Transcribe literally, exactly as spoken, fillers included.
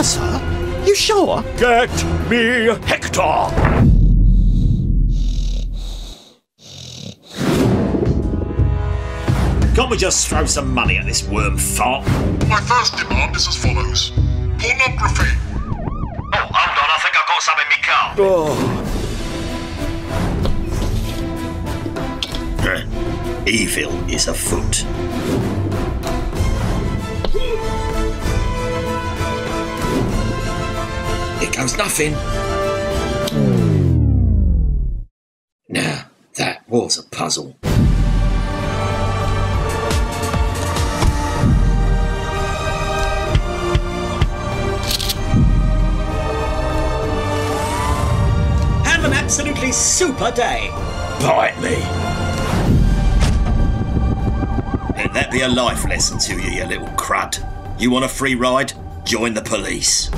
Officer? You sure? Get me Hector! Can't we just throw some money at this worm fart? My first demand is as follows. Pornography. Oh, hold on, I think I've got some in my car. Oh. Evil is afoot. Here goes nothing. Now, that was a puzzle. Absolutely super day. Bite me. Let that be a life lesson to you, you little crud. You want a free ride? Join the police.